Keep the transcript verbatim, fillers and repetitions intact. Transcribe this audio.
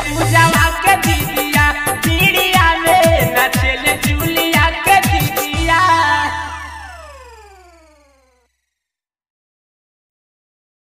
Pujava ke didi.